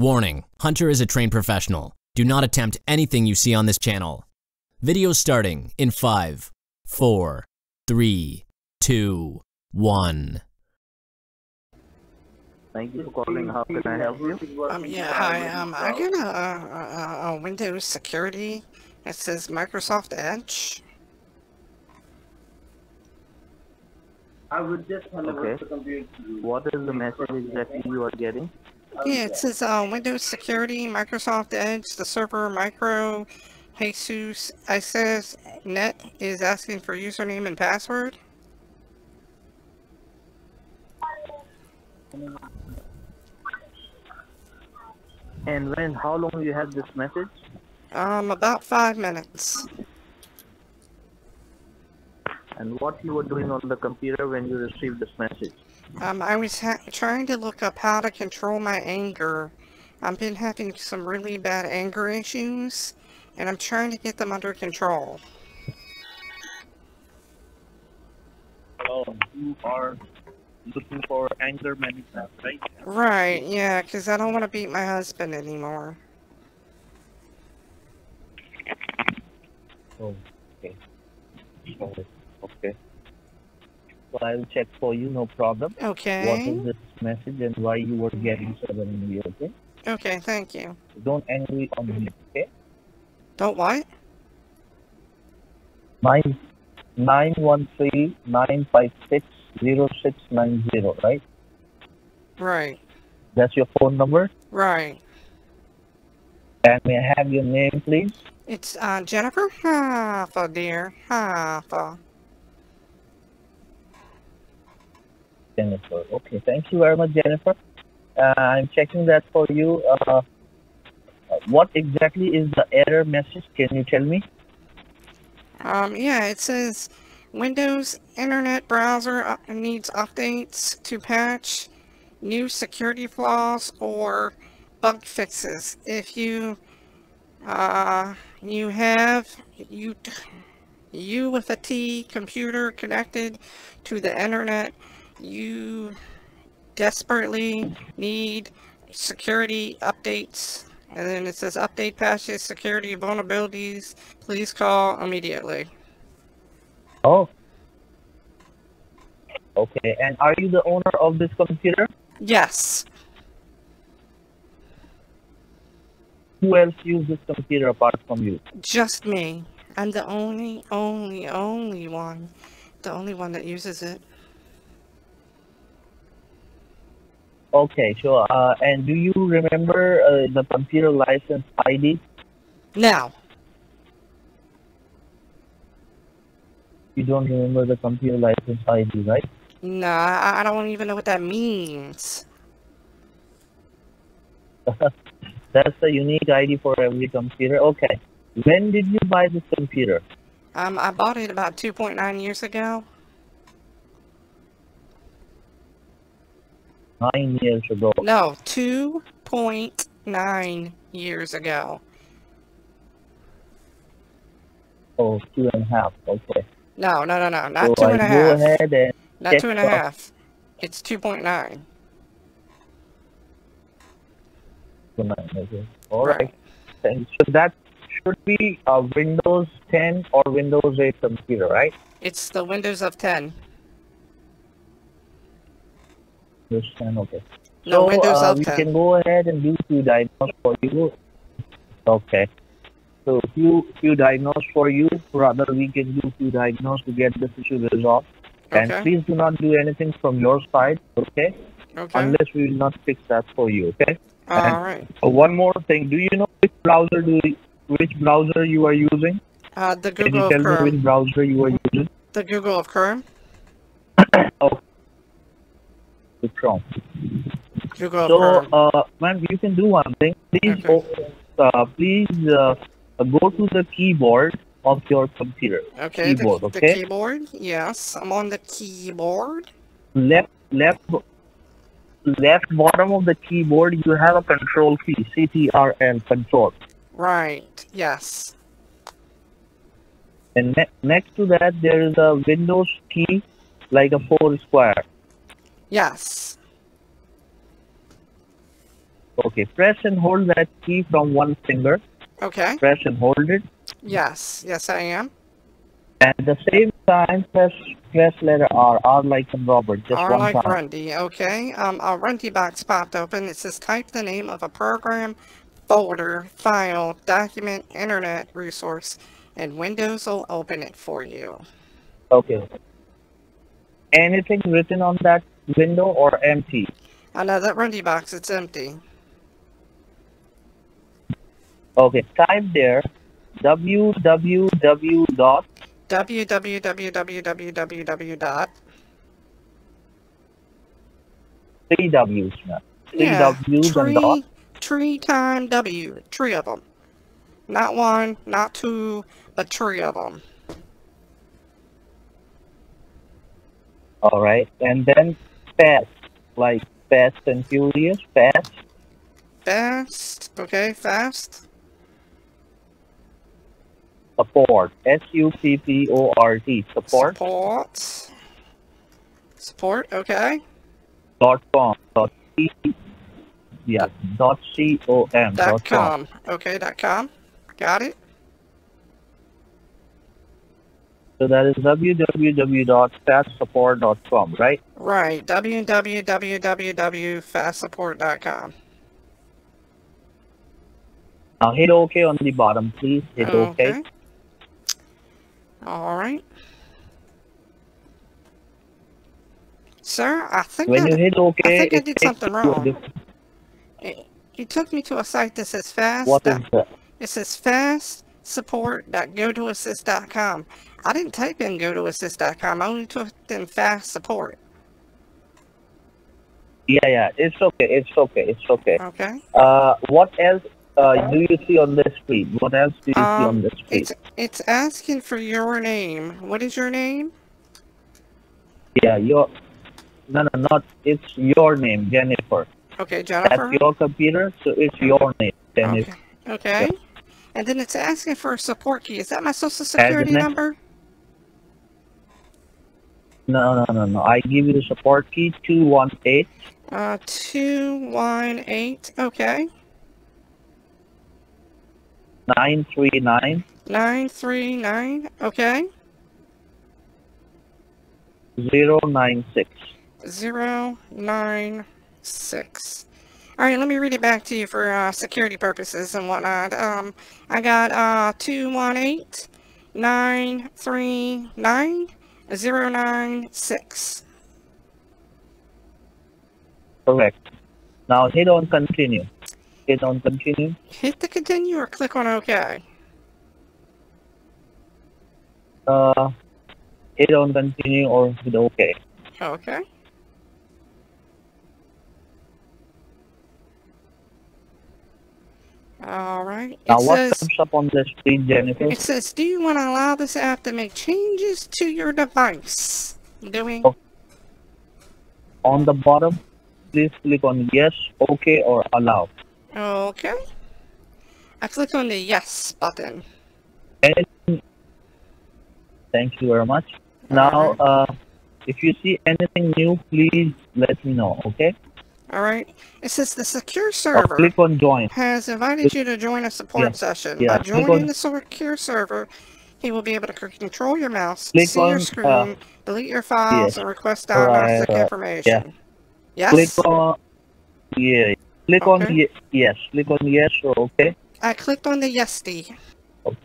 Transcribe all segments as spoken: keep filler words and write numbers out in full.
Warning, Hunter is a trained professional. Do not attempt anything you see on this channel. Video starting in five, four, three, two, one. Thank you for calling. How can I help you? Um, yeah, hi. Um, I got a, a, a Windows Security. It says Microsoft Edge. I would just okay. What is the message exactly you are getting? Yeah, it says uh, Windows Security, Microsoft Edge, the server micro, Jesus, I says net is asking for username and password. And when, how long you have this message? Um, about five minutes. And what you were doing on the computer when you received this message? Um, I was ha trying to look up how to control my anger. I've been having some really bad anger issues, and I'm trying to get them under control. Oh, you are looking for anger management, right? Right, yeah, because I don't want to beat my husband anymore. Oh, okay. Oh, okay. Well, I'll check for you, no problem. Okay. What is this message and why you were getting so angry, okay? Okay, thank you. Don't angry on me, okay? Don't what? Nine, nine one three nine five six zero six nine zero, right? Right. That's your phone number? Right. And may I have your name, please? It's uh, Jennifer Hoffa, dear. Hoffa. Jennifer. Okay, thank you very much, Jennifer. Uh, I'm checking that for you. Uh, what exactly is the error message? Can you tell me? Um, yeah, it says Windows Internet Browser needs updates to patch new security flaws or bug fixes. If you uh, you have you you with a T computer connected to the internet. You desperately need security updates, and then it says update patches, security vulnerabilities, please call immediately. Oh, okay. And are you the owner of this computer? Yes. Who else uses this computer apart from you? Just me. I'm the only only only one the only one that uses it. Okay, sure. Uh, and do you remember uh, the computer license I D? No. You don't remember the computer license I D, right? No, I, I don't even know what that means. That's a unique I D for every computer. Okay. When did you buy this computer? Um, I bought it about two point nine years ago. Nine years ago. No, two point nine years ago. Oh, two and a half. Okay. No, no, no, no, not so two and I a half. Go ahead and not two and a half. It's two point nine. Okay. All right. right. And so that should be a Windows ten or Windows eight computer, right? It's the Windows of ten. Okay. No, so uh, we can go ahead and do few diagnose for you. Okay. So few few diagnose for you. Rather, we can do few diagnose to get this issue resolved. Okay. And please do not do anything from your side. Okay. Okay. Unless we will not fix that for you. Okay. All and right. One more thing. Do you know which browser do you, which browser you are using? Uh, the Google Chrome. Can you tell me which browser you are using? The Google Chrome. Okay. Chrome. So, uh, ma'am, you can do one thing. Please, okay. uh, please uh, go to the keyboard of your computer. Okay. Keyboard, the, okay? The keyboard. Yes, I'm on the keyboard. Left, left, left bottom of the keyboard. You have a control key, C T R L, control. Right. Yes. And ne next to that, there is a Windows key, like a four square. Yes. Okay, press and hold that key from one finger. Okay. Press and hold it. Yes, yes I am. At the same time, press press letter R, R like in Robert, just R one like time. R like Grundy, okay. Um, a Grundy box popped open. It says type the name of a program, folder, file, document, internet, resource, and Windows will open it for you. Okay. Anything written on that window or empty? I know that Grundy box, it's empty. Okay, type there, www dot. www dot. Three W's. Three yeah, W's tree, and dot. Three time W. Three of them. Not one, not two, but three of them. All right, and then fast, like fast and furious, fast. Fast, okay, fast. Support, S U P P O R T, support. Support. Support, okay. Dot com, dot C, yeah, dot C O M, dot, dot com. com. Okay, dot com, got it. So that is www dot fast support dot com, right? Right, www dot fast support dot com. Now hit OK on the bottom, please. Hit okay. OK. All right. Sir, I think, when I, you hit okay, I, think I did something wrong. It, it took me to a site that says fast. What is that? It says fast support dot go to assist dot com. I didn't type in go to assist dot com. I only typed in fast support. Yeah, yeah. It's okay. It's okay. It's okay. Okay. Uh, what else uh, do you see on this screen? What else do you um, see on this screen? It's, it's asking for your name. What is your name? Yeah, your... No, no, not... It's your name, Jennifer. Okay, Jennifer. That's your computer, so it's your name, Jennifer. Okay. Okay. Yeah. And then it's asking for a support key. Is that my social security number? No, no, no, no. I give you the support key, two one eight. Uh, two one eight, okay. nine three nine. nine three nine, okay. zero nine six. zero nine six. All right, let me read it back to you for uh, security purposes and whatnot. Um, I got uh, two one eight, nine three nine, zero nine six. Correct. Now hit on continue. Hit on continue. Hit the continue or click on OK. Uh, hit on continue or hit OK. OK. All right. Now it what says, comes up on the screen, Jennifer? It says, do you want to allow this app to make changes to your device? Doing. Okay. On the bottom, please click on yes, okay, or allow. Okay. I click on the yes button. And thank you very much. All now, right. uh, if you see anything new, please let me know, okay? All right. It says the secure server click on join. Has invited click. you to join a support yeah. session. Yeah. By joining the secure server, he will be able to control your mouse, click see on, your screen, uh, delete your files, yeah. and request diagnostic right, uh, information. Yeah. Yes? Click on, yeah. Click okay. on ye yes. Click on yes or okay. I clicked on the yes D. Okay.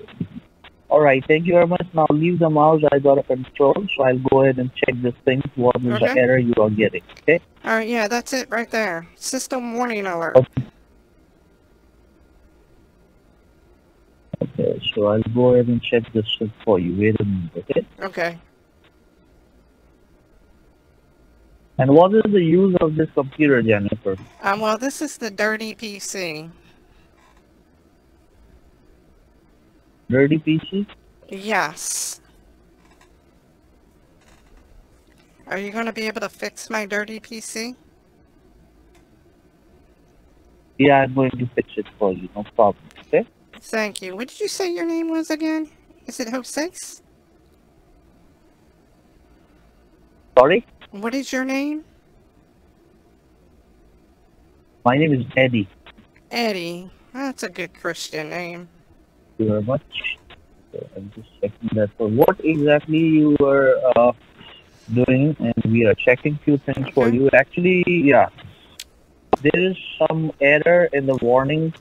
All right. Thank you very much. Now leave the mouse. I got a control, so I'll go ahead and check this thing. What is okay. the error you are getting? Okay. All right. Yeah, that's it right there. System warning alert. Okay. Okay. So I'll go ahead and check this for you. Wait a minute. Okay. Okay. And what is the use of this computer, Jennifer? Um. Well, this is the dirty P C. Dirty P C? Yes. Are you going to be able to fix my dirty P C? Yeah, I'm going to fix it for you. No problem. Okay? Thank you. What did you say your name was again? Is it Jose? Sorry? What is your name? My name is Eddie. Eddie. That's a good Christian name. Thank you very much. So I'm just checking that for what exactly you were uh, doing, and we are checking few things okay. for you. Actually, yeah, there is some error in the warning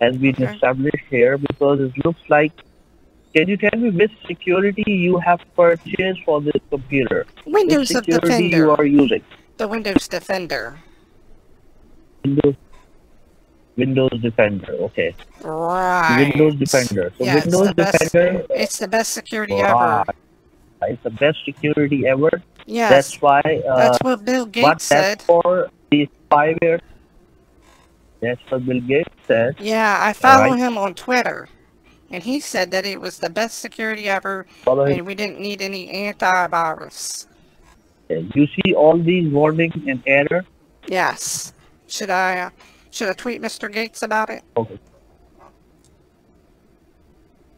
has been okay. established here, because it looks like. Can you tell me which security you have purchased for this computer? Windows which security Defender. You are using? The Windows Defender. Windows. Windows Defender. Okay. Right. Windows Defender. So yeah, Windows it's Defender. Best, it's the best security wow. ever. It's the best security ever. Yes. That's why. Uh, that's what Bill Gates but said. That's for the spyware. That's what Bill Gates said. Yeah, I follow right. him on Twitter, and he said that it was the best security ever, follow and him. We didn't need any antivirus. Okay. You see all these warnings and error. Yes. Should I? Uh, Should I tweet Mister Gates about it? Okay.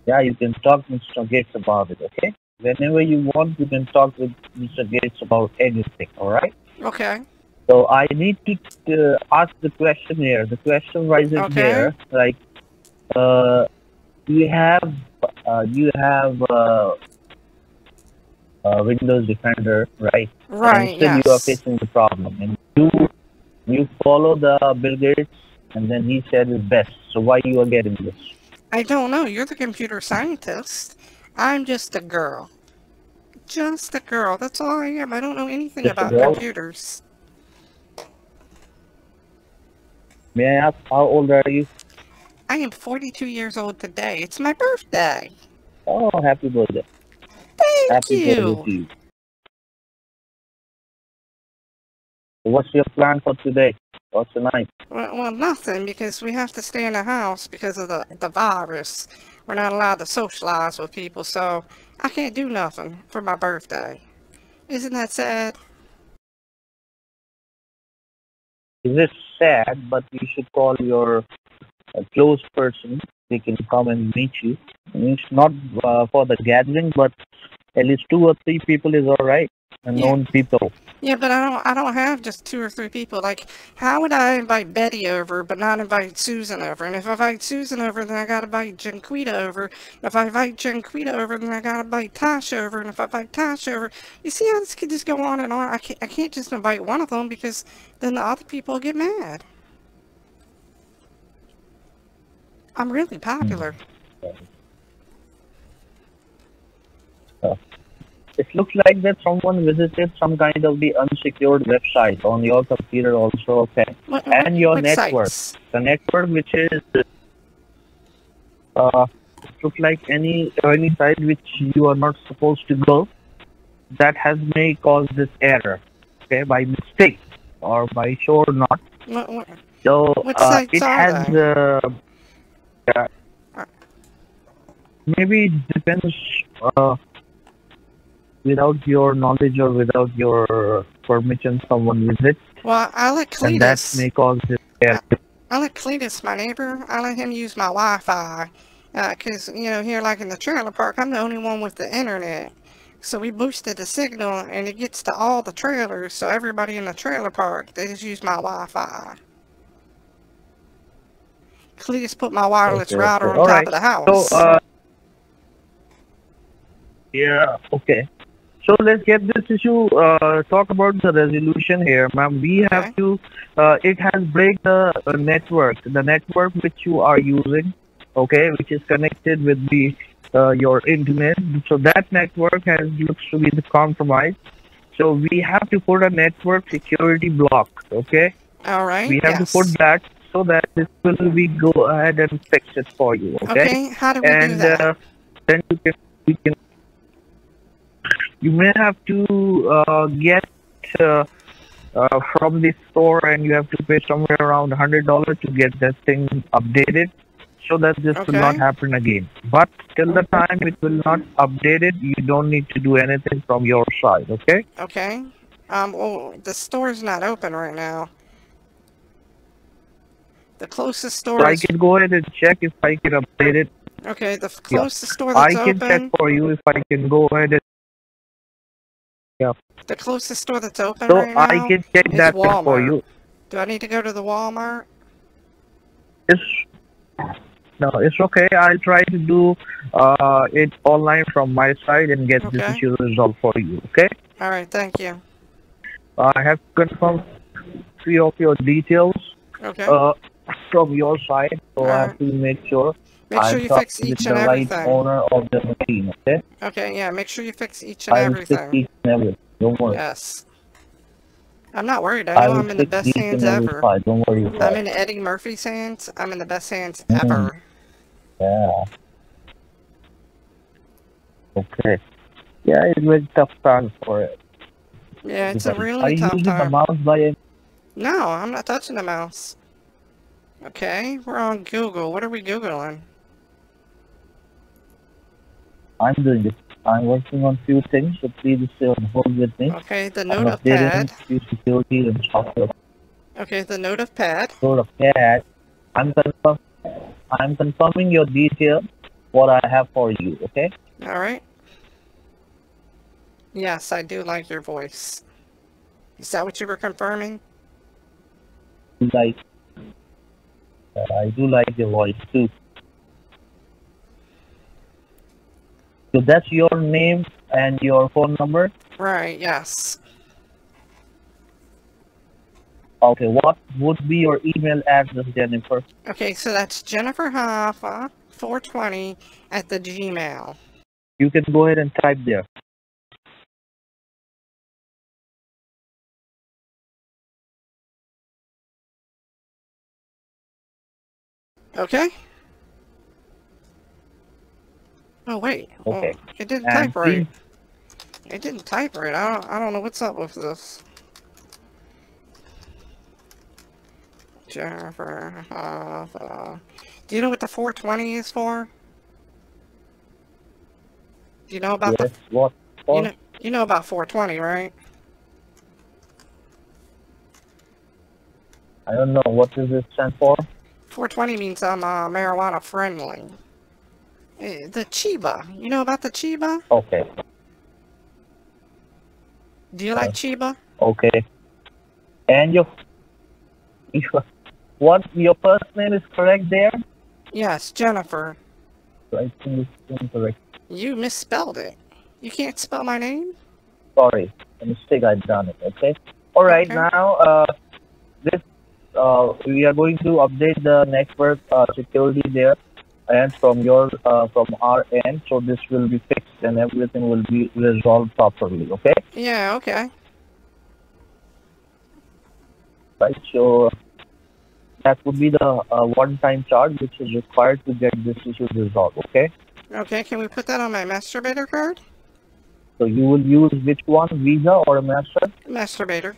Yeah, you can talk to Mister Gates about it, okay? Whenever you want, you can talk with Mister Gates about anything, alright? Okay. So I need to uh, ask the question here. The question rises okay. here, like, uh, you have, uh, you have, uh, uh, Windows Defender, right? Right, and still yes. you are facing the problem, and you You follow the Bill Gates, and then he said it's best. So why you are getting this? I don't know. You're the computer scientist. I'm just a girl. Just a girl. That's all I am. I don't know anything just about computers. May I ask, how old are you? I am forty-two years old today. It's my birthday. Oh, happy birthday. Thank happy you. Birthday to you. What's your plan for today or tonight? Well, well, nothing, because we have to stay in the house because of the, the virus. We're not allowed to socialize with people, so I can't do nothing for my birthday. Isn't that sad? It is sad, but you should call your uh, close person. They can come and meet you. It's not uh, for the gathering, but at least two or three people is all right. And yeah. known people. Yeah, but I don't. I don't have just two or three people. Like, how would I invite Betty over, but not invite Susan over? And if I invite Susan over, then I gotta invite Janquita over. And if I invite Janquita over, then I gotta invite Tosh over. And if I invite Tosh over, you see how this could just go on and on. I can't. I can't just invite one of them, because then the other people get mad. I'm really popular. Mm-hmm. It looks like that someone visited some kind of the unsecured website on your computer also, okay? What, what, and your network. Sites? The network which is, uh, it looks like any, any site which you are not supposed to go, that has may cause this error, okay, by mistake or by sure not. What, what, so, what uh, it has, uh, yeah, maybe it depends, uh, without your knowledge or without your permission, someone visits. Well, I let Cletus. And that may cause this error. I let Cletus, my neighbor. I let him use my Wi-Fi, uh, cause you know here, like in the trailer park, I'm the only one with the internet. So we boosted the signal, and it gets to all the trailers. So everybody in the trailer park, they just use my Wi-Fi. Cletus put my wireless okay, router okay. on all top right. of the house. So, uh, yeah. Okay. So let's get this issue, uh, talk about the resolution here, ma'am. We okay. have to, uh, it has break the uh, network, the network which you are using, okay, which is connected with the, uh, your internet. So that network has, looks to be the compromise. So we have to put a network security block, okay? All right. We have yes. to put that so that this will be go ahead and fix it for you, okay? Okay, how do we and, do that? And uh, then you can, you can you may have to uh, get uh, uh, from the store, and you have to pay somewhere around one hundred dollars to get that thing updated so that this okay. will not happen again. But till the time it will not update it, you don't need to do anything from your side, okay? Okay. Um, well, the store is not open right now. The closest store so is... I can go ahead and check if I can update it. Okay, the closest yeah. store that's open... I can open... check for you if I can go ahead and... Yeah. The closest store that's open so right now I can check that for you. Do I need to go to the Walmart? Yes. No, it's okay. I'll try to do uh, it online from my side and get okay. this issue resolved for you. Okay. All right. Thank you. Uh, I have confirmed three of your details okay. uh, from your side, so all I have right. to make sure. Make sure I you fix each and the everything. Right owner of the machine. Okay. Okay. Yeah. Make sure you fix each and I everything. Fix each and everything. Don't worry. Yes. I'm not worried. I know I I'm in the best hands ever. Don't worry about I'm in Eddie Murphy's hands. I'm in the best hands mm. ever. Yeah. Okay. Yeah, it's a really tough time for it. Yeah, it's because a really are tough time. Are you using the mouse by it? No, I'm not touching the mouse. Okay, we're on Google. What are we Googling? I'm doing it. I'm working on few things, so please stay on hold with me. Okay, the notepad. Security and software. Okay, the notepad. Notepad. I'm confirm I'm confirming your detail, what I have for you. Okay. All right. Yes, I do like your voice. Is that what you were confirming? Like, uh, I do like your voice too. So that's your name and your phone number? Right, yes. Okay, what would be your email address, Jennifer? Okay, so that's Jennifer Hoffa four twenty at the Gmail. You can go ahead and type there. Okay. Oh wait, okay. Well, it didn't type right. It didn't type right. I don't, I don't know what's up with this. Jennifer, uh, uh, do you know what the four twenty is for? Do you know about yes, the what? You know, you know about four twenty, right? I don't know. What does it stand for? four twenty means I'm uh, marijuana friendly. The Chiba. You know about the Chiba? Okay. Do you like uh, Chiba? Okay. And your, your... What? Your first name is correct there? Yes, Jennifer. I think it's incorrect. You misspelled it. You can't spell my name? Sorry. A mistake. I've done it. Okay? Alright, okay. Now, uh, this, uh, we are going to update the network uh, security there. And from your, uh, from our end, so this will be fixed and everything will be resolved properly, okay? Yeah, okay. Right, so that would be the uh, one-time charge which is required to get this issue resolved, okay? Okay, can we put that on my masturbator card? So you will use which one, Visa or Master? Masturbator.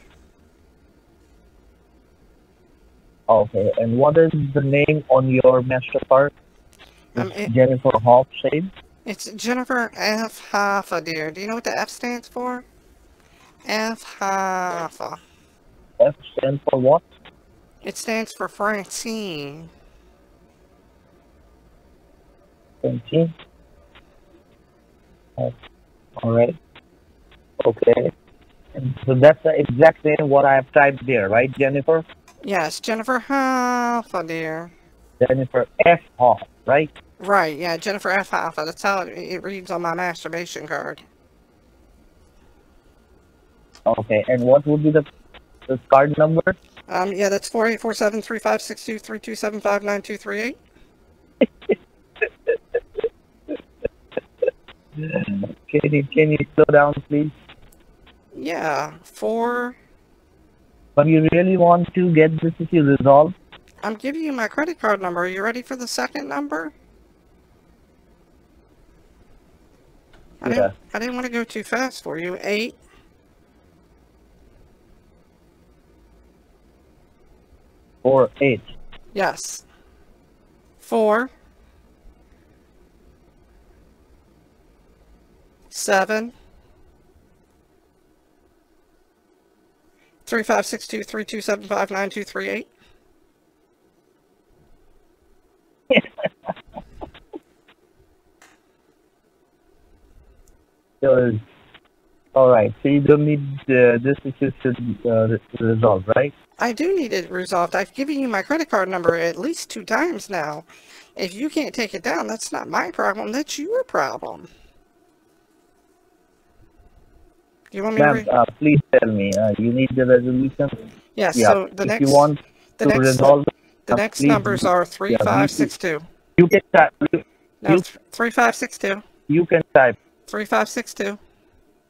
Okay, and what is the name on your master card? Um, it, Jennifer Hoff, same? It's Jennifer F. Hoffa, dear. Do you know what the F stands for? F. Hoffa. F stands for what? It stands for Francine. Francine? Alright. Okay. So that's the exact name what I have typed there, right, Jennifer? Yes, Jennifer Hoffa, dear. Jennifer F. Hoff, right? Right, yeah, Jennifer F. Hoffa. That's how it, it reads on my masturbation card. Okay, and what would be the, the card number? Um, yeah, that's four eight four seven three five six two three two seven five nine two three eight. Can you can you slow down, please? Yeah, four. But you really want to get this issue resolved? I'm giving you my credit card number. Are you ready for the second number? I, yeah. didn't, I didn't want to go too fast for you. Eight. Four, eight. Yes. Four. Seven. Three, five, six, two, three, two, seven, five, nine, two, three, eight. All right, so you don't need uh, this issue to uh, resolve, right? I do need it resolved. I've given you my credit card number at least two times now. If you can't take it down, that's not my problem. That's your problem. You want me to uh, please tell me. Uh, you need the resolution? Yes. Yeah. So the if next, you want the to next, resolve the, the uh, next please, numbers are three yeah, five six two. You can type. You, no, you, th three five six two. You can type. Three five six two.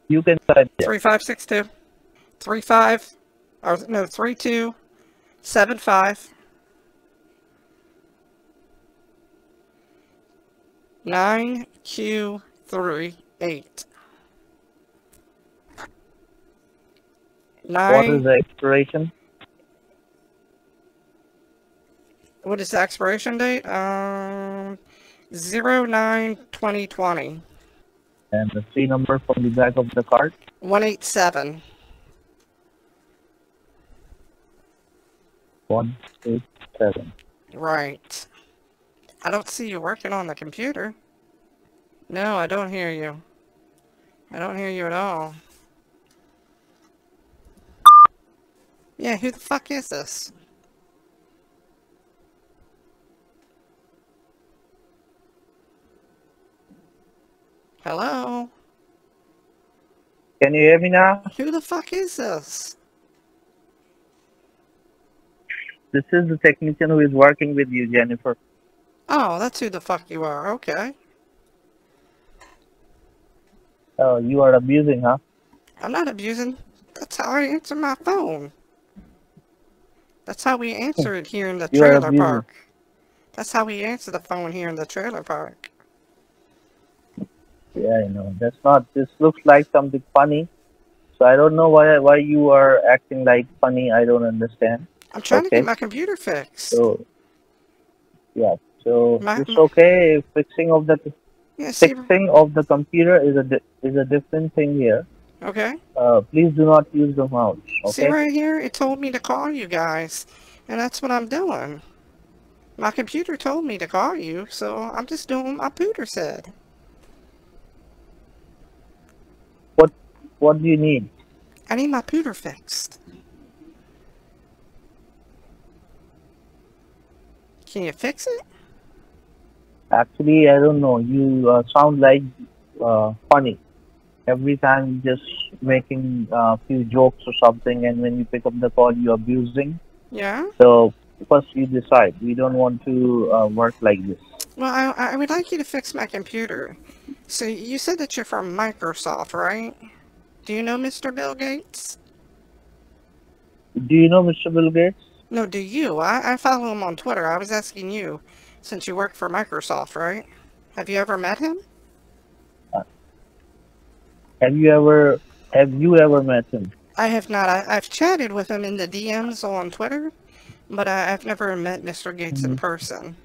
You can type. Yeah. Three five six two. Three five. Or no, three two. Seven five. Nine Q three eight. Nine. What is the expiration? What is the expiration date? Um, zero nine twenty twenty. And the C number from the back of the card. One eight seven. One eight seven. Right. I don't see you working on the computer. No, I don't hear you. I don't hear you at all. Yeah, who the fuck is this? Hello? Can you hear me now? Who the fuck is this? This is the technician who is working with you, Jennifer. Oh, that's who the fuck you are, okay. Oh, you are abusing, huh? I'm not abusing. That's how I answer my phone. That's how we answer it here in the trailer park. That's how we answer the phone here in the trailer park. Yeah, I know. That's not. This looks like something funny. So I don't know why why you are acting like funny. I don't understand. I'm trying okay. to get my computer fixed. So yeah. So my, it's okay. Fixing of the yeah, see, fixing of the computer is a is a different thing here. Okay. Uh, please do not use the mouse. Okay? See right here, it told me to call you guys, and that's what I'm doing. My computer told me to call you, so I'm just doing what my pooter said. What What do you need? I need my pooter fixed. Can you fix it? Actually, I don't know. You uh, sound like uh, funny. Every time just making a uh, few jokes or something, and when you pick up the call, you're abusing. Yeah. So first you decide. We don't want to uh, work like this. Well, I, I would like you to fix my computer. So you said that you're from Microsoft, right? Do you know Mister Bill Gates? Do you know Mister Bill Gates? No, do you? I, I follow him on Twitter. I was asking you, since you work for Microsoft, right? Have you ever met him? Have you ever, have you ever met him? I have not. I, I've chatted with him in the D Ms on Twitter, but I, I've never met Mister Gates mm-hmm. in person.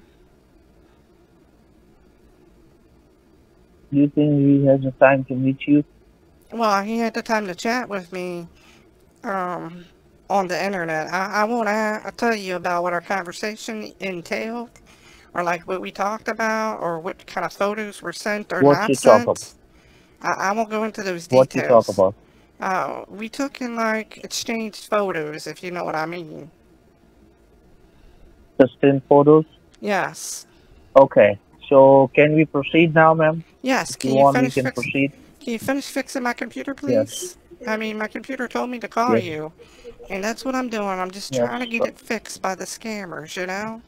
Do you think he has the time to meet you? Well, he had the time to chat with me um, on the internet. I, I won't I, I'll tell you about what our conversation entailed, or like what we talked about, or what kind of photos were sent or what not sent. Talk about? I won't go into those details. What you talk about? Uh, we took and like exchanged photos, if you know what I mean. Just in photos? Yes. Okay. So can we proceed now, ma'am? Yes. Can you, you want, finish we can proceed. Can you finish fixing my computer, please? Yes. I mean, my computer told me to call yes. you, and that's what I'm doing. I'm just yes. trying to get it fixed by the scammers, you know?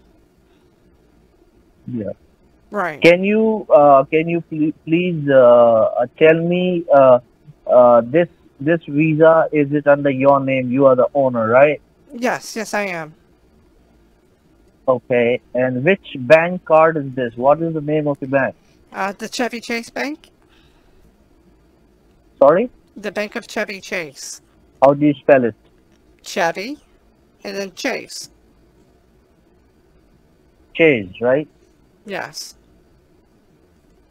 Yeah. Right. Can you uh, can you pl please uh, tell me uh, uh, this this visa, is it under your name? You are the owner, right? Yes, yes, I am. Okay, and which bank card is this? What is the name of the bank? Uh, the Chevy Chase Bank. Sorry? The Bank of Chevy Chase. How do you spell it? Chevy, and then Chase. Chase, right? Yes.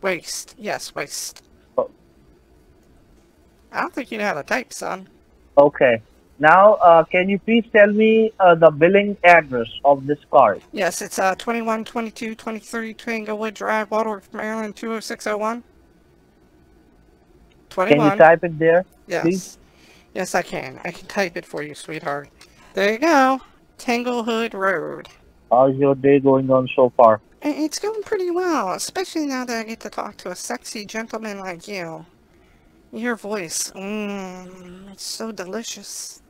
Waste. Yes, waste. Oh. I don't think you know how to type, son. Okay. Now, uh, can you please tell me uh, the billing address of this card? Yes, it's uh, twenty-one twenty-two twenty-three Tanglewood Drive, Waldorf, Maryland, two oh six oh one. twenty-one. Can you type it there? Yes. Please? Yes, I can. I can type it for you, sweetheart. There you go. Tanglewood Road. How's your day going on so far? It's going pretty well, especially now that I get to talk to a sexy gentleman like you. Your voice, mmm, it's so delicious.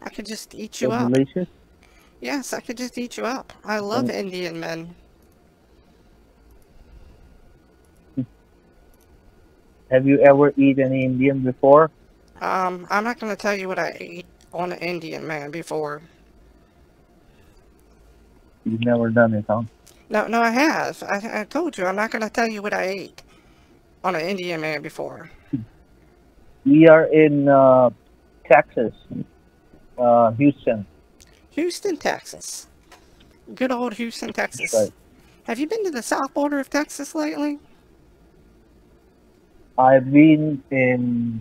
I could just eat you so up. Delicious? Yes, I could just eat you up. I love mm. Indian men. Have you ever eaten any Indian before? Um, I'm not going to tell you what I ate on an Indian man before. You've never done it, huh? No, no, I have. I, I told you, I'm not going to tell you what I ate on an Indian man before. We are in uh, Texas, uh, Houston. Houston, Texas. Good old Houston, Texas. Right. Have you been to the south border of Texas lately? I've been in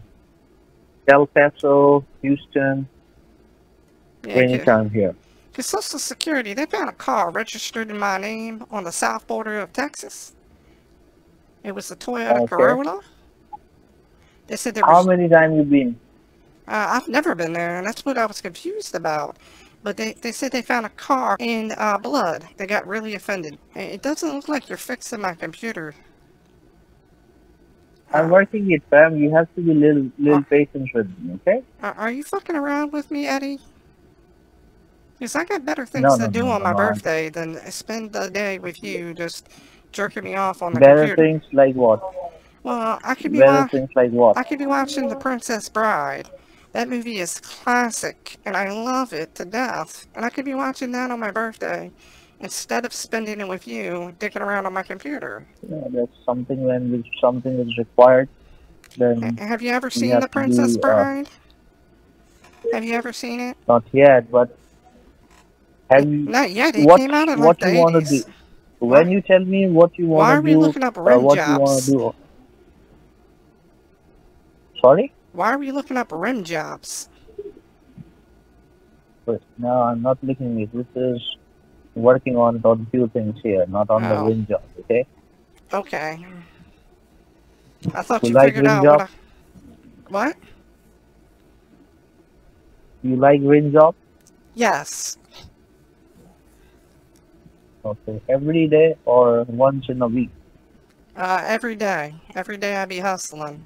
El Paso, Houston, yeah, many times here. Because Social Security, they found a car registered in my name on the south border of Texas. It was a Toyota okay. Corolla. They said there was, how many times you been? Uh, I've never been there, and that's what I was confused about. But they, they said they found a car in uh, blood. They got really offended. It doesn't look like you're fixing my computer. I'm uh, working it, fam. You have to be little little uh, patient with me, okay? Are you fucking around with me, Eddie? Because I got better things no, no, to do no, on no, my no, birthday no. than spend the day with you just jerking me off on the better computer. Better things like what? Well, I could be watching. Like what? I could be watching The Princess Bride. That movie is classic, and I love it to death. And I could be watching that on my birthday, instead of spending it with you, dicking around on my computer. Yeah, that's something when something is required. Then have you ever seen The Princess do, uh, Bride? Have you ever seen it? Not yet, but have you? Not yet. It what, came out in like the eighties. When you tell me what you want to do, why are we do, looking up rim what jobs? You want to do? Sorry? Why are we looking up rim jobs? But no, I'm not looking at it. This is working on a few things here, not on oh. the rim job, okay? Okay. I thought you, you like figured out job? What, I... what? You like rim job? Yes. Okay, every day or once in a week? Uh, every day. Every day I be hustling.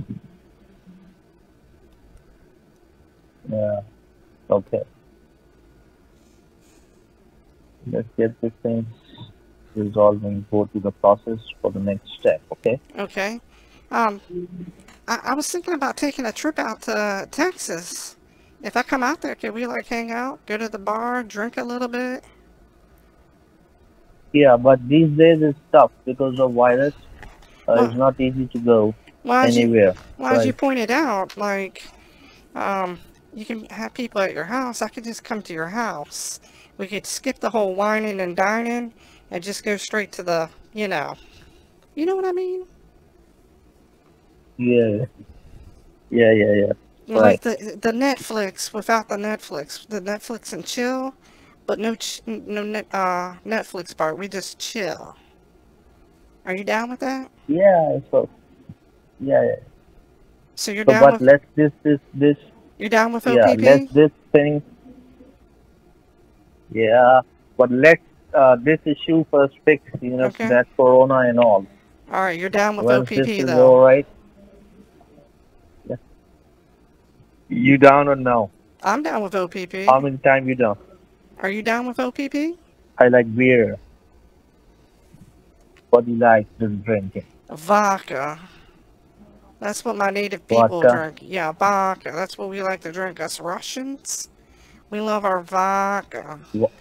Yeah, okay. Let's get this thing resolved and go to the process for the next step, okay? Okay. Um, I, I was thinking about taking a trip out to Texas. If I come out there, can we like hang out, go to the bar, drink a little bit? Yeah, but these days it's tough because of virus. Uh, well, it's not easy to go well, anywhere. Well, as you pointed out, like, um, you can have people at your house. I could just come to your house. We could skip the whole whining and dining and just go straight to the, you know. You know what I mean? Yeah. Yeah, yeah, yeah. Like right. the the Netflix without the Netflix. The Netflix and chill. But no, ch no net, uh, Netflix part. We just chill. Are you down with that? Yeah, so yeah. yeah. So you're so, down. But with, let's this this this. You're down with O P P? Yeah, let's this thing. Yeah, but let's uh, this issue first fix. You know okay. that Corona and all. All right, you're down with Once O P P this is though. All right. Yeah. You down or no? I'm down with O P P. How many times you down? Are you down with O P P? I like beer. What do you like to drink? Vodka. That's what my native people vodka. drink. Yeah, vodka. That's what we like to drink. Us Russians, we love our vodka. What?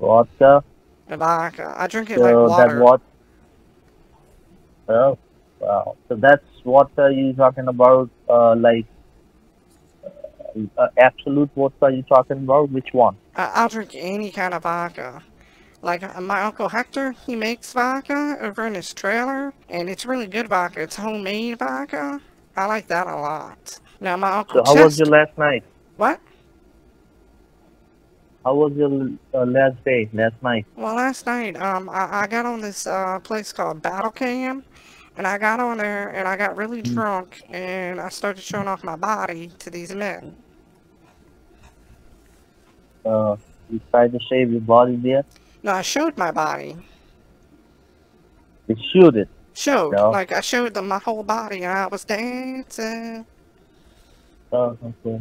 Vodka? Vodka. I drink it so like water. That what? Oh, wow. So that's what uh, you're talking about, uh, like... Uh, absolute vodka are you talking about? Which one? Uh, I'll drink any kind of vodka. Like uh, my Uncle Hector, he makes vodka over in his trailer, and it's really good vodka. It's homemade vodka. I like that a lot. Now my Uncle So how Chester, was your last night? What? How was your uh, last day, last night? Well, last night, um, I, I got on this uh, place called Battle Cam. And I got on there, and I got really drunk, and I started showing off my body to these men. Uh, you tried to shave your body there? No, I showed my body. You showed it? Showed. No. Like, I showed them my whole body, and I was dancing. Oh, okay. You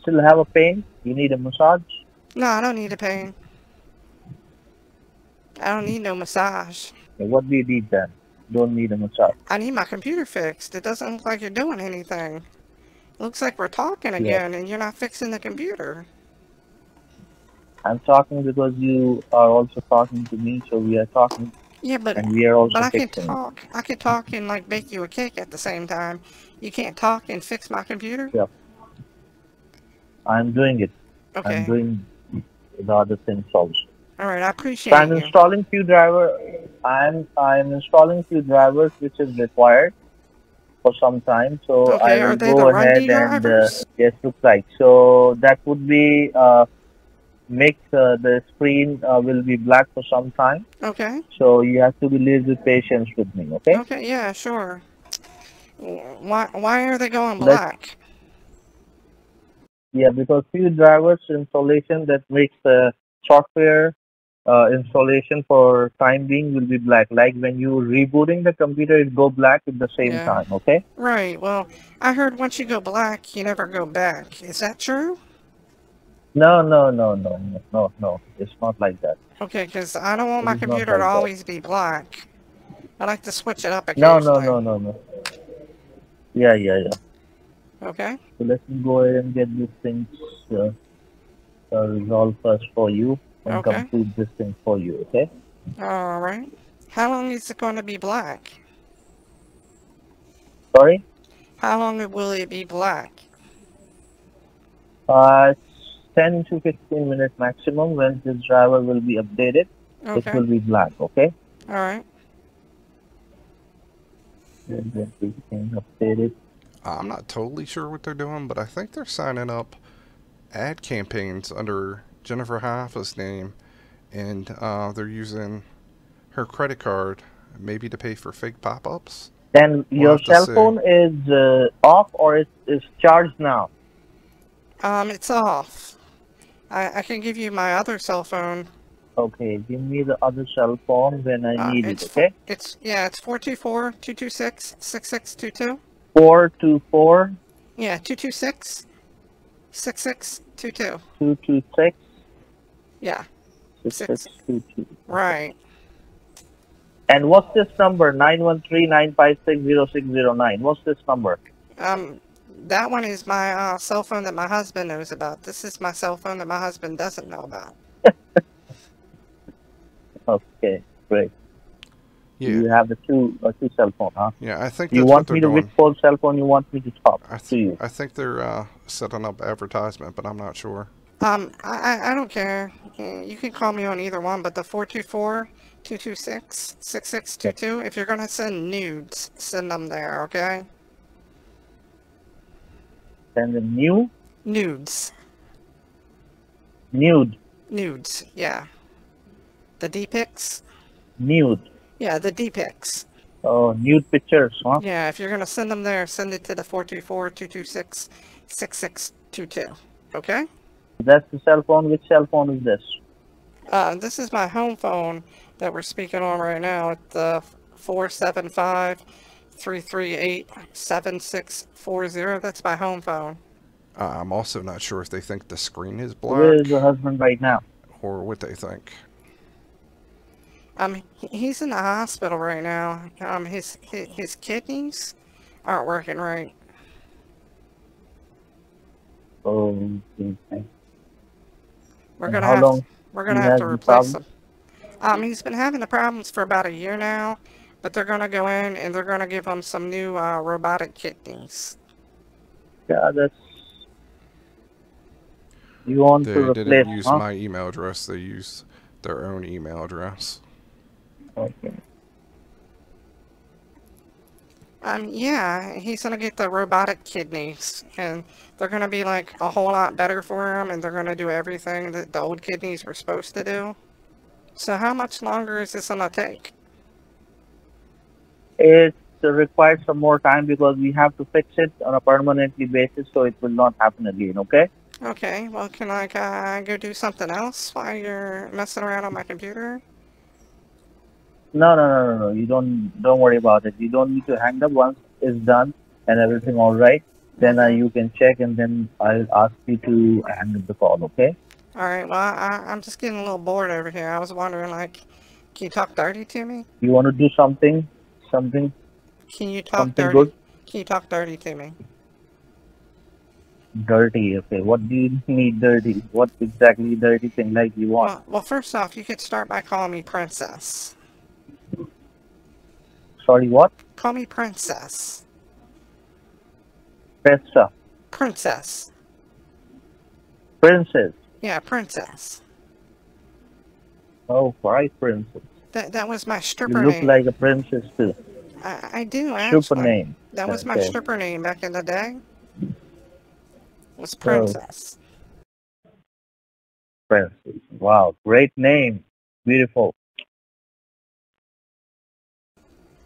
still have a pain? You need a massage? No, I don't need a pain. I don't need no massage. What do you need then? Don't need a massage. I need my computer fixed. It doesn't look like you're doing anything. It looks like we're talking again, yeah. And you're not fixing the computer. I'm talking because you are also talking to me, so we are talking. Yeah, but, and we are also but I can talk. It. I can talk and like bake you a cake at the same time. You can't talk and fix my computer? Yeah. I'm doing it. Okay. I'm doing the other things also. All right, I appreciate it. So I'm installing few driver. I'm I'm installing few drivers, which is required for some time. So okay, I will go ahead and uh, yes, looks like so that would be uh, make uh, the screen uh, will be black for some time. Okay. So you have to be little bit patient with me. Okay. Okay. Yeah. Sure. Why Why are they going black? Let's, yeah, because few drivers installation that makes the uh, software. Uh, installation for time being will be black. Like when you rebooting the computer, it go black at the same yeah. time. Okay. Right. Well, I heard once you go black, you never go back. Is that true? No, no, no, no, no, no. It's not like that. Okay, because I don't want my computer like to always that. be black. I like to switch it up occasionally. No, no, no, no, no. Yeah, yeah, yeah. Okay. So let me go ahead and get these things uh, uh, resolved first for you. And okay. complete this thing for you, okay? Alright. How long is it going to be black? Sorry? How long will it be black? Uh, ten to fifteen minutes maximum when this driver will be updated. Okay. It will be black, okay? Alright. I'm not totally sure what they're doing, but I think they're signing up ad campaigns under Jennifer Hoffa's name, and uh, they're using her credit card maybe to pay for fake pop-ups. Then we'll your cell phone is uh, off or it is charged now? Um, it's off. I, I can give you my other cell phone. Okay, give me the other cell phone when I uh, need it, okay? It's yeah, it's four two four, two two six, six six two two. four two four? Yeah, two two six, six six two two. two two six? Yeah. six six two two. Right. And what's this number? nine one three, nine five six, zero six zero nine. What's this number? Um, that one is my uh, cell phone that my husband knows about. This is my cell phone that my husband doesn't know about. Okay, great. Yeah. You have a two, a two cell phone, huh? Yeah, I think that's you want what me to doing. Which cell phone you want me to stop? I th to you. I think they're uh, setting up advertisement, but I'm not sure. Um, I I don't care. You can call me on either one, but the four two four two two six six six two two. If you're gonna send nudes, send them there, okay? Send them new nudes. Nude. Nudes. Yeah. The D pics. Nude. Yeah, the D-Pics. Oh, nude pictures, huh? Yeah, if you're going to send them there, send it to the four two four, two two six, six six two two, okay? That's the cell phone. Which cell phone is this? Uh, this is my home phone that we're speaking on right now. It's uh, four seven five, three three eight, seven six four zero. That's my home phone. Uh, I'm also not sure if they think the screen is black. Where is your husband right now? Or what they think. Um, he's in the hospital right now. Um, his, his his kidneys aren't working right. Oh, okay. We're gonna have to, we're gonna have to replace him. Um, he's been having the problems for about a year now, but they're gonna go in and they're gonna give him some new uh, robotic kidneys. Yeah, that's. You want to replace? They didn't use huh? my email address. They used their own email address. Okay. Um, yeah, he's gonna get the robotic kidneys, and they're gonna be like a whole lot better for him, and they're gonna do everything that the old kidneys were supposed to do. So how much longer is this gonna take? it requires some more time because we have to fix it on a permanently basis, so it will not happen again, okay? Okay, well, can I uh, go do something else while you're messing around on my computer? No, no, no, no, no. You don't, don't worry about it. You don't need to hang up. Once it's done and everything all right, then uh, you can check, and then I'll ask you to hang up the call, okay? All right, well, I, I'm just getting a little bored over here. I was wondering, like, can you talk dirty to me? You want to do something? Something? Can you talk something dirty? Good? Can you talk dirty to me? Dirty, okay. What do you mean dirty? What exactly dirty thing like you want? Well, well, first off, you could start by calling me Princess. Sorry, what? Call me Princess. Princess. Princess. Princess. Yeah, Princess. Oh, why Princess? That that was my stripper name. You look name. like a princess too. I, I do. Stripper actually. name. That was okay. my stripper name back in the day. Was Princess. Oh. Princess. Wow, great name. Beautiful.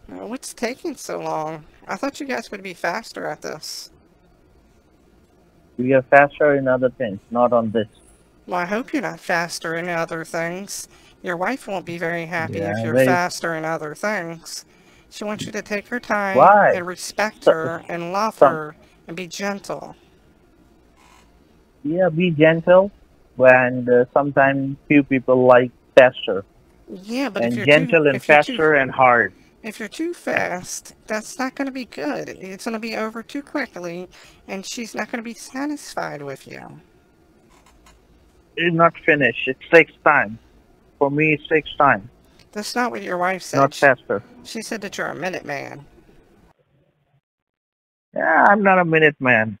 What's taking so long? I thought you guys would be faster at this. We are faster in other things, not on this. Well, I hope you're not faster in other things. Your wife won't be very happy yeah, if you're very... faster in other things. She wants you to take her time Why? and respect so, her and love so. her and be gentle. Yeah, be gentle, and uh, sometimes few people like faster. Yeah, but and if you're gentle too, and if faster you're too, and hard. If you're too fast, that's not going to be good. It's going to be over too quickly, and she's not going to be satisfied with you. It's not finished. It takes time. For me, it takes time. That's not what your wife said. Not faster. She, she said that you're a minute man. Yeah, I'm not a minute man.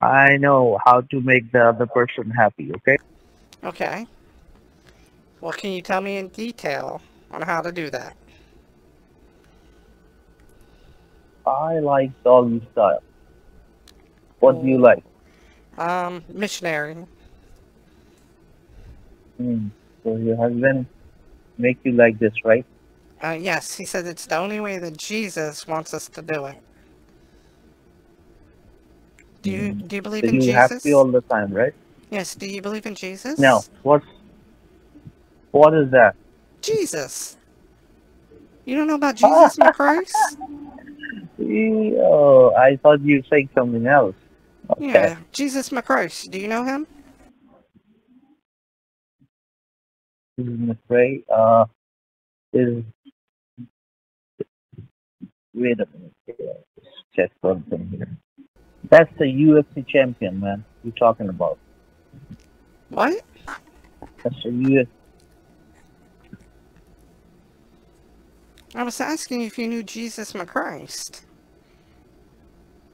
I know how to make the other person happy, okay? Okay. Well, can you tell me in detail on how to do that? I like doggy style. What Ooh. do you like? Um, missionary. Hmm. So your husband make you like this, right? Uh, yes, he said it's the only way that Jesus wants us to do it. Do you, do you believe so in you Jesus? You're happy all the time, right? Yes. Do you believe in Jesus? No. What's, what is that? Jesus. You don't know about Jesus and Christ? Oh, I thought you said something else. Okay. Yeah. Jesus Christ. Do you know him? Jesus Christ. Uh, is... Wait a minute. Let's check something here. That's the U F C champion, man. You're talking about what? That's the U F C. I was asking if you knew Jesus Christ.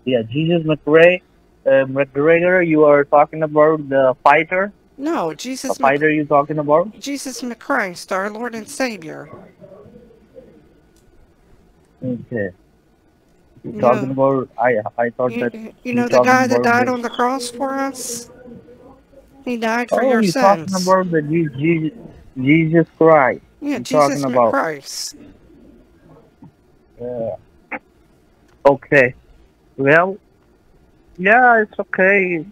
Yeah, Jesus McRae, uh, McGregor. You are talking about the fighter. No, Jesus. The fighter you talking about? Jesus Christ, our Lord and Savior. Okay. You're talking no. about, I, I thought you, that... You know the guy that died this. on the cross for us? He died for oh, your sins. Oh, you're talking about the Jesus, Jesus Christ. Yeah, you're Jesus about. Christ. Yeah. Okay. Well, yeah, it's okay.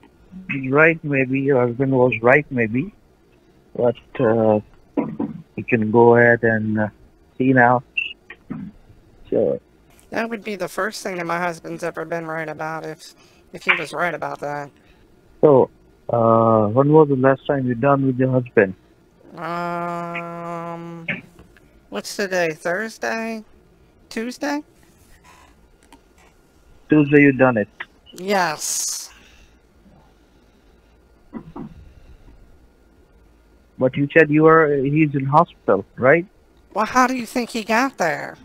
Right, maybe. Your husband was right, maybe. But uh, you can go ahead and uh, see now. Sure. That would be the first thing that my husband's ever been right about, if if he was right about that. So, uh, when was the last time you done with your husband? Um, what's today? Thursday? Tuesday? Tuesday you done it? Yes. But you said you were, he's in hospital, right? Well, how do you think he got there?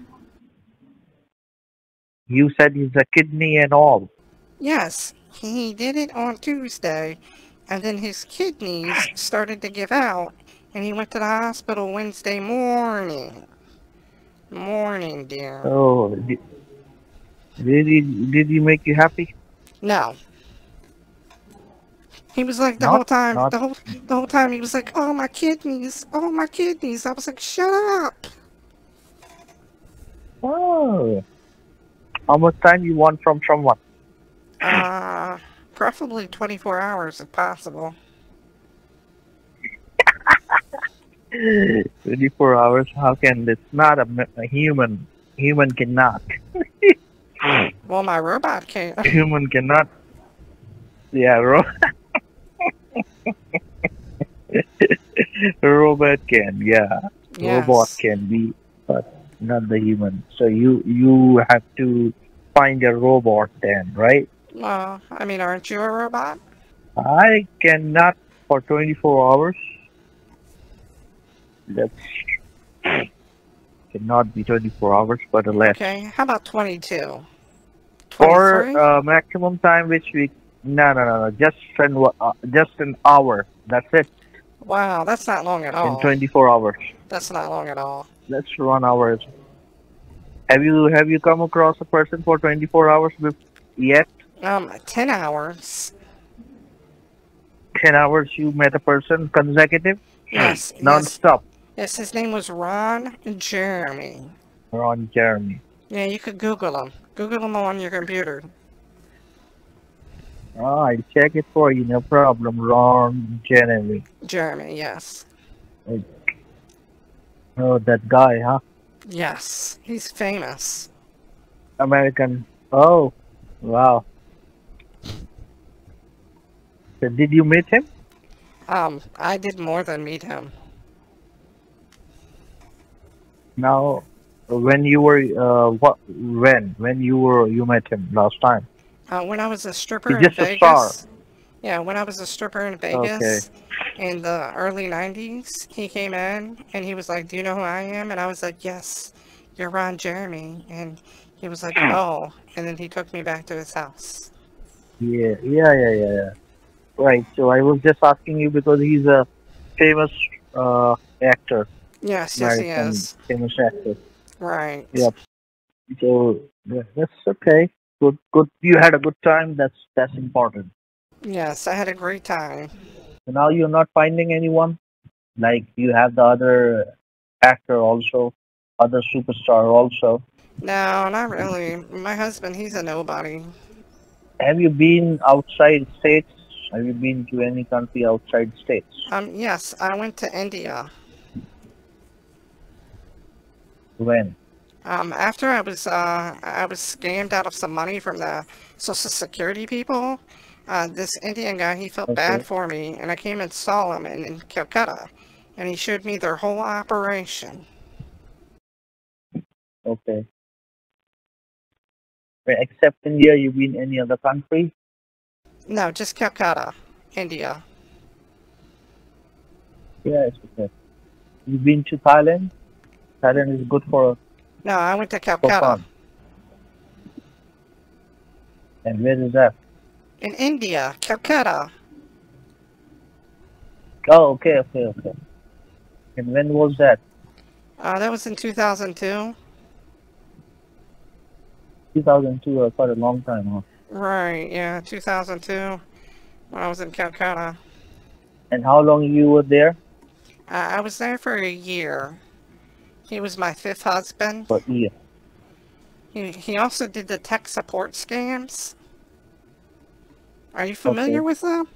You said he's a kidney and all. Yes, he did it on Tuesday, and then his kidneys started to give out, and he went to the hospital Wednesday morning. Morning, dear. Oh, did, did he? Did he make you happy? No. He was like the not, whole time. Not... The whole the whole time he was like, "Oh, my kidneys! Oh, my kidneys!" I was like, "Shut up." Oh. How much time you want from someone? Uh, preferably twenty-four hours if possible. twenty-four hours? How can this? Not a, a human. Human cannot. Well, my robot can. Human cannot. Yeah, ro robot can. Yeah, yes. Robot can be, but not the human. So you you have to find a robot then, right? Well, I mean, aren't you a robot? I cannot for twenty-four hours. That's cannot be twenty-four hours, but less. Okay, how about twenty-two? Or uh, maximum time which we no no no no just an uh, just an hour. That's it. Wow, that's not long at all. In twenty-four hours. That's not long at all. That's one hour. Have you have you come across a person for twenty-four hours yet? Um, ten hours. Ten hours you met a person consecutive? Yes. Non-stop. Yes, his name was Ron Jeremy. Ron Jeremy. Yeah, you could Google him. Google him on your computer. Oh, I'll check it for you, no problem. Ron Jeremy. Jeremy, yes. Oh, that guy, huh? Yes, he's famous. American. Oh, wow. So did you meet him? Um, I did more than meet him. Now, when you were, uh, what, when, when you were, you met him last time? Uh, when I was a stripper in Vegas. He's just a star. Yeah, when I was a stripper in Vegas, okay, in the early nineties, he came in and he was like, "Do you know who I am?" And I was like, "Yes, you're Ron Jeremy." And he was like, "Oh," and then he took me back to his house. Yeah, yeah, yeah, yeah, yeah. Right, so I was just asking you because he's a famous, uh, actor. Yes, yes, he is. Famous actor. Right. Yep. So yeah, that's okay. Good, good. You had a good time. That's that's important. Yes, I had a great time. So now you're not finding anyone, like you have the other actor also, other superstar also. No, not really. My husband, he's a nobody. Have you been outside states? Have you been to any country outside states? Um. Yes, I went to India. When? Um, after I was uh, I was scammed out of some money from the Social Security people, uh, this Indian guy, he felt okay. bad for me, and I came and saw him in, in Calcutta, and he showed me their whole operation. Okay. Except India, you mean any other country? No, just Calcutta, India. Yeah, it's okay. You've been to Thailand? Thailand is good for... No, I went to Calcutta. And where is that? In India, Calcutta. Oh, okay, okay, okay. And when was that? Uh, that was in two thousand two. two thousand two, uh, quite a long time, huh? Right, yeah, two thousand two, when I was in Calcutta. And how long you were there? Uh, I was there for a year. He was my fifth husband. But yeah. He, he also did the tech support scams. Are you familiar okay. with them?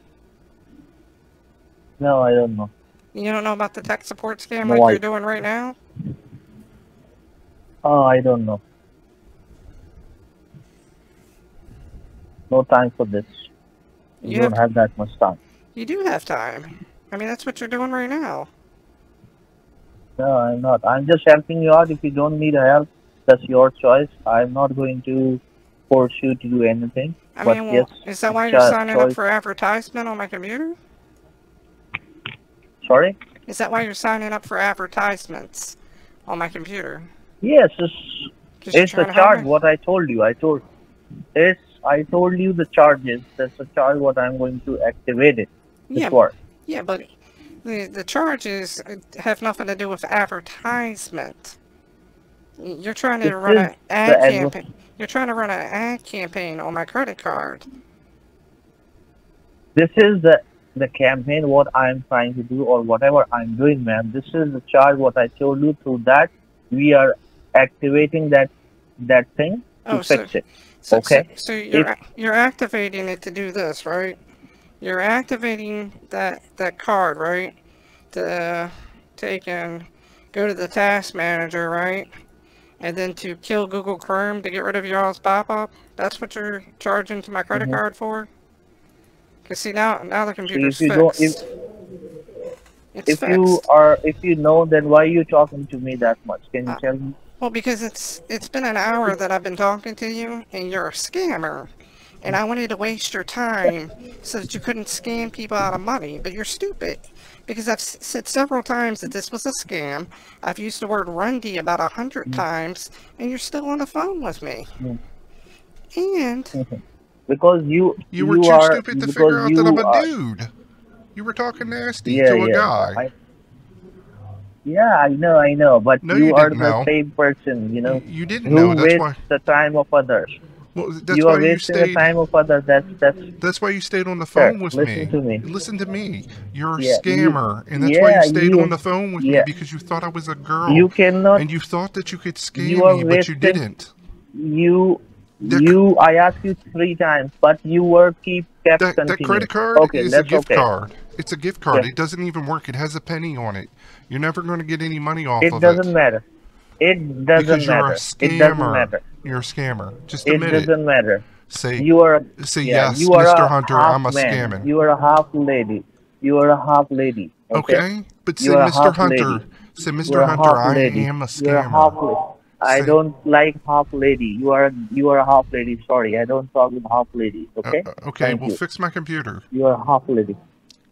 No, I don't know. You don't know about the tech support scam no, like I... you're doing right now? Oh, I don't know. No time for this. You, you have... don't have that much time. You do have time. I mean, that's what you're doing right now. No, I'm not. I'm just helping you out. If you don't need help, that's your choice. I'm not going to force you to do anything. I mean, well, yes, is that why you're signing choice. up for advertisement on my computer? Sorry? Is that why you're signing up for advertisements on my computer? Yes, it's, it's the charge, what I told you. I told, it's, I told you the charges. That's the charge, what I'm going to activate it. Yeah, before. yeah, but... The, the charges have nothing to do with advertisement. You're trying to run an ad campaign. You're trying to run an ad campaign on my credit card. This is the the campaign what I'm trying to do or whatever I'm doing, ma'am. This is the charge what I told you. Through that, we are activating that that thing to oh, fix so, it. So, okay. So, so you're if, you're activating it to do this, right? You're activating that that card, right? To uh, take and go to the task manager, right? And then to kill Google Chrome to get rid of y'all's pop-up. That's what you're charging to my credit mm-hmm. card for. Cause see now now the computer's so if you fixed. Don't, if, It's if fixed. you are, if you know, then why are you talking to me that much? Can you uh, tell me? Well, because it's it's been an hour that I've been talking to you, and you're a scammer, and I wanted to waste your time so that you couldn't scam people out of money. But you're stupid, because I've s said several times that this was a scam. I've used the word Rundy about a hundred mm-hmm. times, and you're still on the phone with me. Mm-hmm. And mm-hmm. because you you were you too are, stupid to figure out that I'm a are, dude. You were talking nasty yeah, to a yeah. guy. I, yeah, I know, I know. But no, you, you are the know. same person, you know. You, you didn't who know. That's why. the time of others. Well, that's you why are wasting you stayed, the time of others. That's, that's, that's why you stayed on the phone sir, with listen me. To me. Listen to me. You're yeah, a scammer. You, and that's yeah, why you stayed you, on the phone with yeah. me because you thought I was a girl. You cannot. And you thought that you could scam you me, wasting, but you didn't. You... The, you, I asked you three times, but you were keep kept that, that credit card okay, is a gift okay. card. It's a gift card. Yeah. It doesn't even work. It has a penny on it. You're never going to get any money off it of it. It doesn't matter. It doesn't because you're matter. A scammer. It doesn't matter. You're a scammer. Just admit it. It doesn't matter. Say you are. A, say yeah, yes, you are Mister Hunter. I'm a man. Scammer. You are a half lady. You are a half lady. Okay, okay? But say Mister Hunter. Lady. Say Mister Hunter. I lady. am a scammer. You're a half lady. I Same. don't like half lady. You are you are a half lady. Sorry, I don't talk with half ladies. Okay. Uh, okay. Thank well, you. fix my computer. You are a half lady.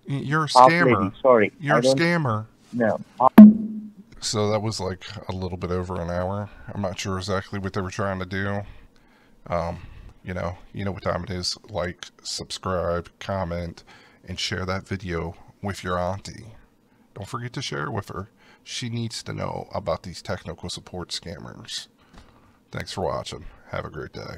You're a scammer. Half lady, sorry. You're I a scammer. No. So that was like a little bit over an hour. I'm not sure exactly what they were trying to do. Um, you know, you know what time it is. Like, subscribe, comment, and share that video with your auntie. Don't forget to share it with her. She needs to know about these technical support scammers. Thanks for watching. Have a great day.